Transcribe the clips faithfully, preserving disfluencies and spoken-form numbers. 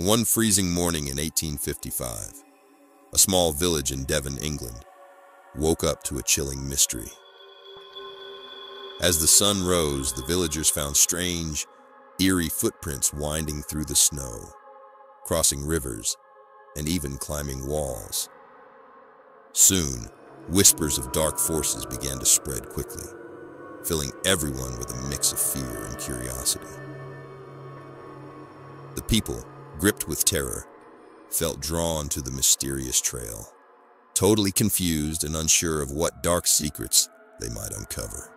One freezing morning in eighteen fifty-five, a small village in Devon, England, woke up to a chilling mystery. As the sun rose, the villagers found strange, eerie footprints winding through the snow, crossing rivers, and even climbing walls. Soon, whispers of dark forces began to spread quickly, filling everyone with a mix of fear and curiosity. The people, gripped with terror, felt drawn to the mysterious trail, totally confused and unsure of what dark secrets they might uncover.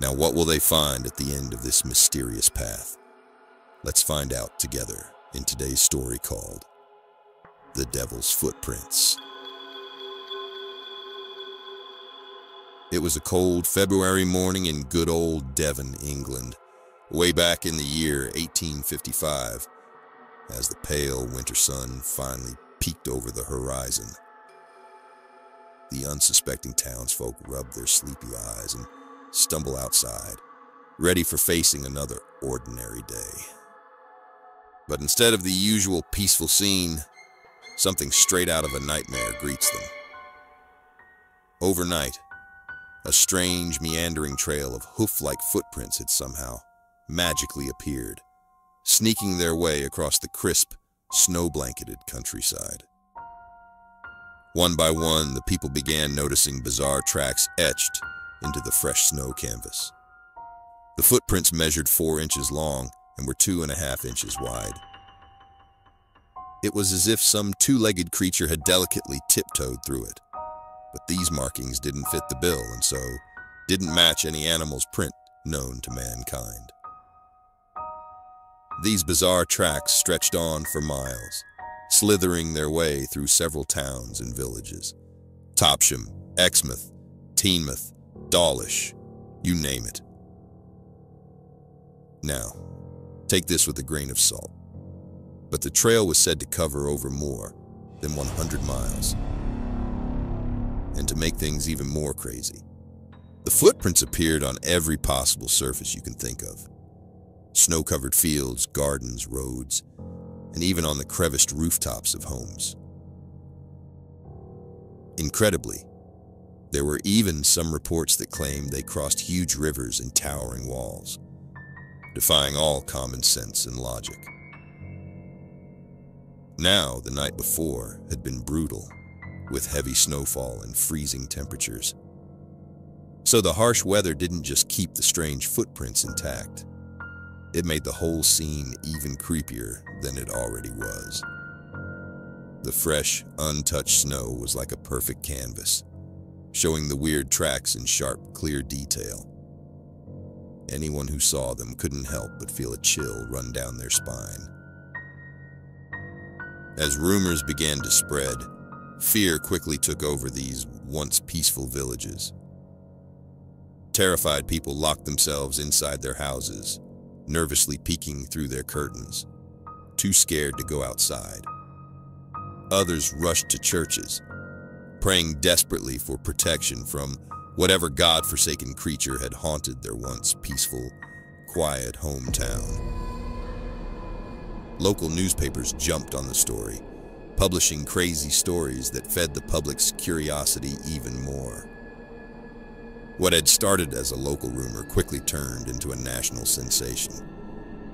Now, what will they find at the end of this mysterious path? Let's find out together in today's story called The Devil's Footprints. It was a cold February morning in good old Devon, England, way back in the year eighteen fifty-five, as the pale winter sun finally peeked over the horizon. The unsuspecting townsfolk rub their sleepy eyes and stumble outside, ready for facing another ordinary day. But instead of the usual peaceful scene, something straight out of a nightmare greets them. Overnight, a strange, meandering trail of hoof-like footprints had somehow magically appeared, sneaking their way across the crisp, snow-blanketed countryside. One by one, the people began noticing bizarre tracks etched into the fresh snow canvas. The footprints measured four inches long and were two and a half inches wide. It was as if some two-legged creature had delicately tiptoed through it, but these markings didn't fit the bill and so didn't match any animal's print known to mankind. These bizarre tracks stretched on for miles, slithering their way through several towns and villages. Topsham, Exmouth, Teignmouth, Dawlish, you name it. Now, take this with a grain of salt, but the trail was said to cover over more than one hundred miles. And to make things even more crazy, the footprints appeared on every possible surface you can think of. Snow-covered fields, gardens, roads, and even on the creviced rooftops of homes. Incredibly, there were even some reports that claimed they crossed huge rivers and towering walls, defying all common sense and logic. Now, the night before had been brutal, with heavy snowfall and freezing temperatures. So the harsh weather didn't just keep the strange footprints intact. It made the whole scene even creepier than it already was. The fresh, untouched snow was like a perfect canvas, showing the weird tracks in sharp, clear detail. Anyone who saw them couldn't help but feel a chill run down their spine. As rumors began to spread, fear quickly took over these once peaceful villages. Terrified people locked themselves inside their houses, nervously peeking through their curtains, too scared to go outside. Others rushed to churches, praying desperately for protection from whatever godforsaken creature had haunted their once peaceful, quiet hometown. Local newspapers jumped on the story, publishing crazy stories that fed the public's curiosity even more. What had started as a local rumor quickly turned into a national sensation,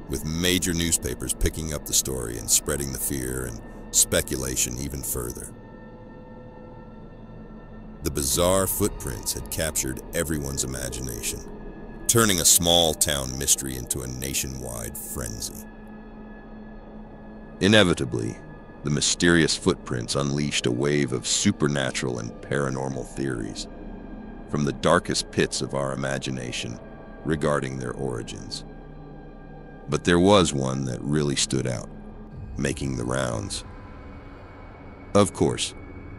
with major newspapers picking up the story and spreading the fear and speculation even further. The bizarre footprints had captured everyone's imagination, turning a small town mystery into a nationwide frenzy. Inevitably, the mysterious footprints unleashed a wave of supernatural and paranormal theories from the darkest pits of our imagination regarding their origins. But there was one that really stood out, making the rounds. Of course,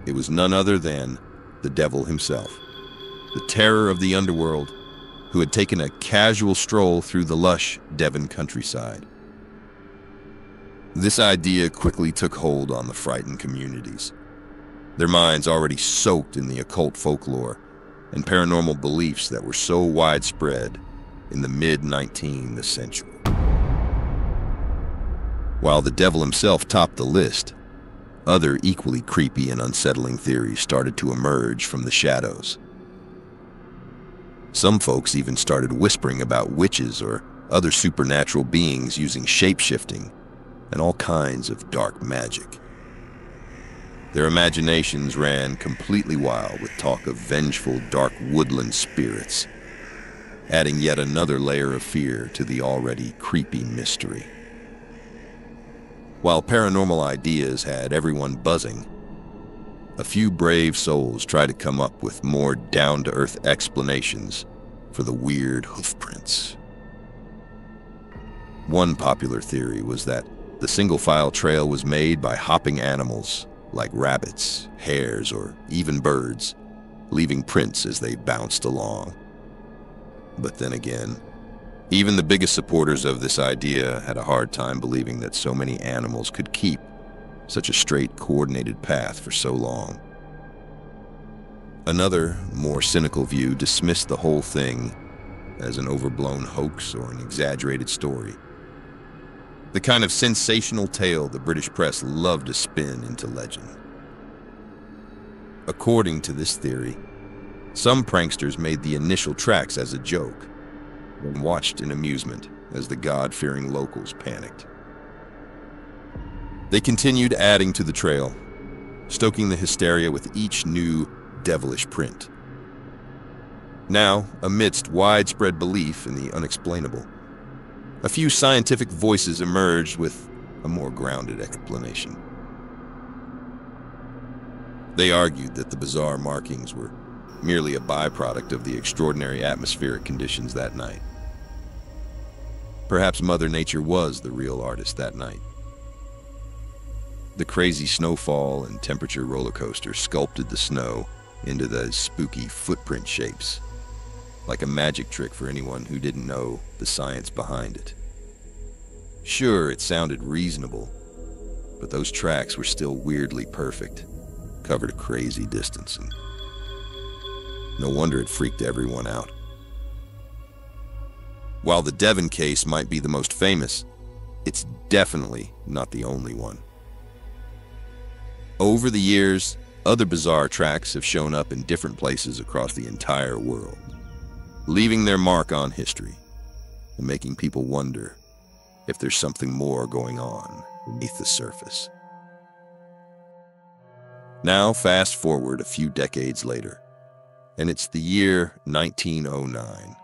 it was none other than the devil himself, the terror of the underworld, who had taken a casual stroll through the lush Devon countryside. This idea quickly took hold on the frightened communities, their minds already soaked in the occult folklore and paranormal beliefs that were so widespread in the mid nineteenth century. while the devil himself topped the list, other equally creepy and unsettling theories started to emerge from the shadows. Some folks even started whispering about witches or other supernatural beings using shape-shifting and all kinds of dark magic. Their imaginations ran completely wild with talk of vengeful, dark woodland spirits, adding yet another layer of fear to the already creepy mystery. While paranormal ideas had everyone buzzing, a few brave souls tried to come up with more down-to-earth explanations for the weird hoofprints. One popular theory was that the single-file trail was made by hopping animals like rabbits, hares, or even birds, leaving prints as they bounced along. But then again, even the biggest supporters of this idea had a hard time believing that so many animals could keep such a straight, coordinated path for so long. Another, more cynical view dismissed the whole thing as an overblown hoax or an exaggerated story, the kind of sensational tale the British press loved to spin into legend. According to this theory, some pranksters made the initial tracks as a joke and watched in amusement as the God-fearing locals panicked. They continued adding to the trail, stoking the hysteria with each new devilish print. Now, amidst widespread belief in the unexplainable, a few scientific voices emerged with a more grounded explanation. They argued that the bizarre markings were merely a byproduct of the extraordinary atmospheric conditions that night. Perhaps Mother Nature was the real artist that night. The crazy snowfall and temperature roller coaster sculpted the snow into those spooky footprint shapes, like a magic trick for anyone who didn't know the science behind it. Sure, it sounded reasonable, but those tracks were still weirdly perfect, covered a crazy distance, and no wonder it freaked everyone out. While the Devon case might be the most famous, it's definitely not the only one. Over the years, other bizarre tracks have shown up in different places across the entire world, leaving their mark on history and making people wonder if there's something more going on beneath the surface. Now, fast forward a few decades later, and it's the year nineteen oh nine.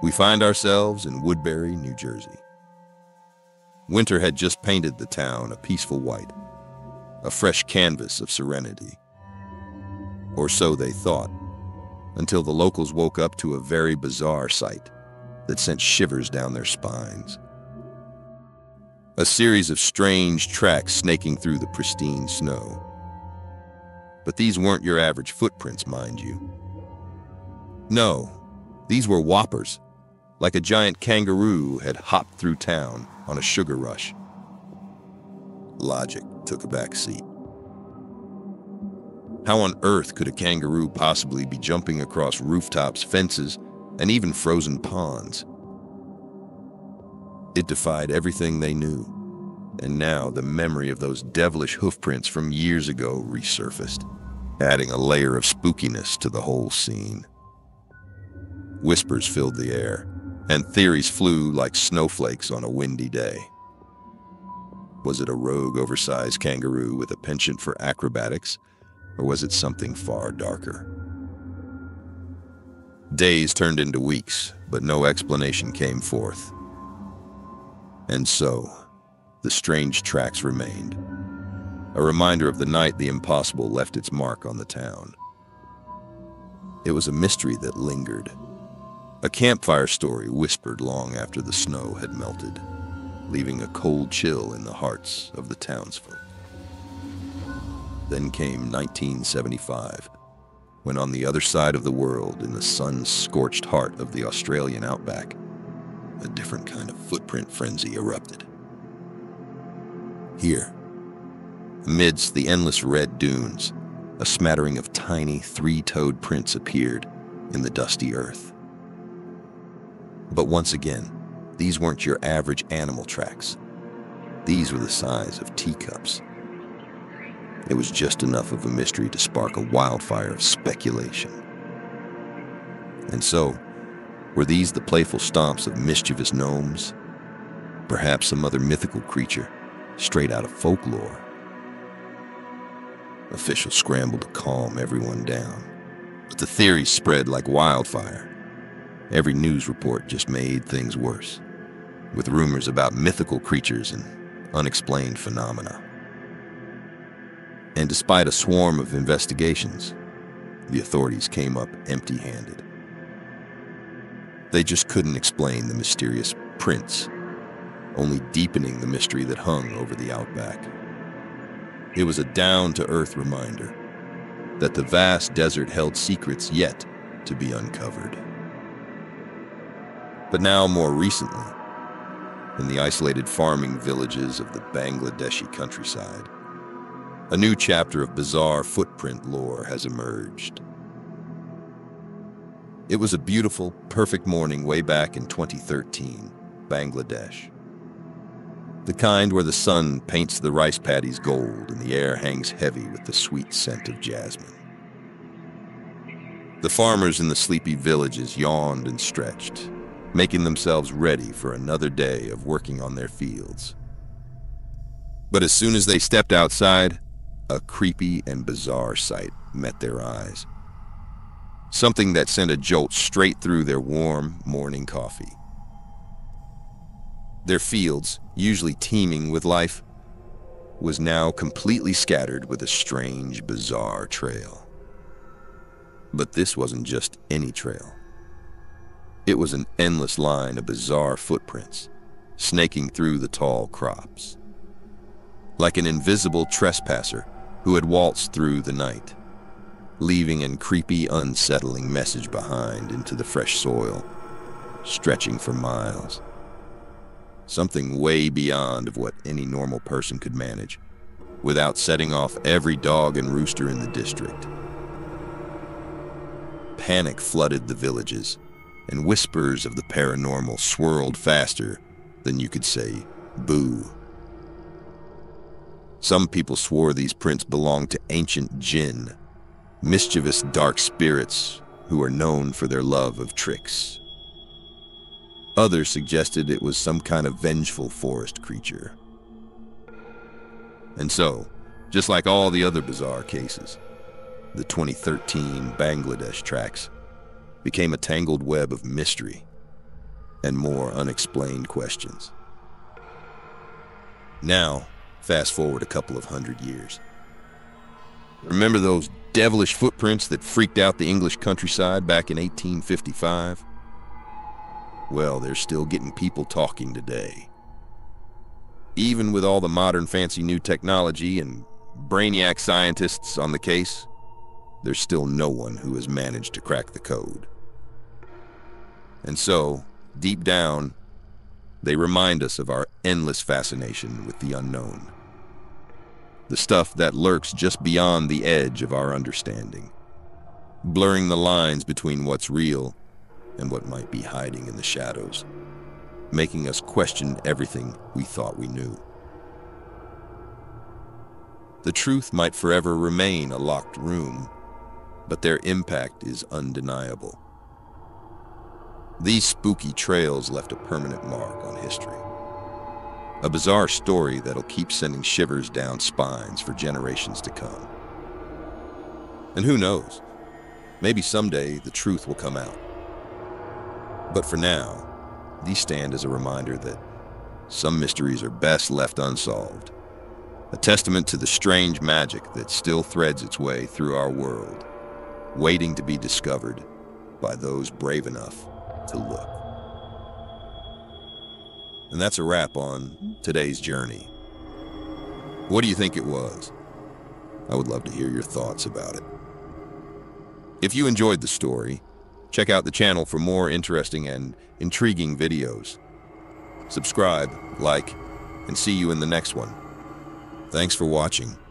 We find ourselves in Woodbury, New Jersey. Winter had just painted the town a peaceful white, a fresh canvas of serenity. Or so they thought, until the locals woke up to a very bizarre sight that sent shivers down their spines. A series of strange tracks snaking through the pristine snow. But these weren't your average footprints, mind you. No, these were whoppers, like a giant kangaroo had hopped through town on a sugar rush. Logic took a back seat. How on earth could a kangaroo possibly be jumping across rooftops, fences, and even frozen ponds? It defied everything they knew, and now the memory of those devilish hoofprints from years ago resurfaced, adding a layer of spookiness to the whole scene. Whispers filled the air, and theories flew like snowflakes on a windy day. Was it a rogue, oversized kangaroo with a penchant for acrobatics? Or was it something far darker? Days turned into weeks, but no explanation came forth. And so, the strange tracks remained, a reminder of the night the impossible left its mark on the town. It was a mystery that lingered, a campfire story whispered long after the snow had melted, leaving a cold chill in the hearts of the townsfolk. Then came nineteen seventy-five, when on the other side of the world, in the sun-scorched heart of the Australian outback, a different kind of footprint frenzy erupted. Here, amidst the endless red dunes, a smattering of tiny three-toed prints appeared in the dusty earth. But once again, these weren't your average animal tracks. These were the size of teacups. It was just enough of a mystery to spark a wildfire of speculation. And so, were these the playful stomps of mischievous gnomes? Perhaps some other mythical creature, straight out of folklore? Officials scrambled to calm everyone down, but the theories spread like wildfire. Every news report just made things worse, with rumors about mythical creatures and unexplained phenomena. And despite a swarm of investigations, the authorities came up empty-handed. They just couldn't explain the mysterious prints, only deepening the mystery that hung over the outback. It was a down-to-earth reminder that the vast desert held secrets yet to be uncovered. But now, more recently, in the isolated farming villages of the Bangladeshi countryside, a new chapter of bizarre footprint lore has emerged. It was a beautiful, perfect morning way back in twenty thirteen, Bangladesh. The kind where the sun paints the rice paddies gold and the air hangs heavy with the sweet scent of jasmine. The farmers in the sleepy villages yawned and stretched, making themselves ready for another day of working on their fields. But as soon as they stepped outside, a creepy and bizarre sight met their eyes. Something that sent a jolt straight through their warm morning coffee. Their fields, usually teeming with life, was now completely scattered with a strange, bizarre trail. But this wasn't just any trail. It was an endless line of bizarre footprints, snaking through the tall crops, like an invisible trespasser who had waltzed through the night, leaving a creepy, unsettling message behind into the fresh soil, stretching for miles. Something way beyond of what any normal person could manage, without setting off every dog and rooster in the district. Panic flooded the villages, and whispers of the paranormal swirled faster than you could say boo. Some people swore these prints belonged to ancient jinn, mischievous dark spirits who are known for their love of tricks. Others suggested it was some kind of vengeful forest creature. And so, just like all the other bizarre cases, the twenty thirteen Bangladesh tracks became a tangled web of mystery and more unexplained questions. Now, fast forward a couple of hundred years. Remember those devilish footprints that freaked out the English countryside back in eighteen fifty-five? Well, they're still getting people talking today. Even with all the modern fancy new technology and brainiac scientists on the case, there's still no one who has managed to crack the code. And so, deep down, they remind us of our endless fascination with the unknown, the stuff that lurks just beyond the edge of our understanding, blurring the lines between what's real and what might be hiding in the shadows, making us question everything we thought we knew. The truth might forever remain a locked room, but their impact is undeniable. These spooky trails left a permanent mark on history, a bizarre story that'll keep sending shivers down spines for generations to come. And who knows, maybe someday the truth will come out. But for now, these stand as a reminder that some mysteries are best left unsolved, a testament to the strange magic that still threads its way through our world, waiting to be discovered by those brave enough to look. And that's a wrap on today's journey. What do you think it was? I would love to hear your thoughts about it. If you enjoyed the story, check out the channel for more interesting and intriguing videos. Subscribe, like, and see you in the next one. Thanks for watching.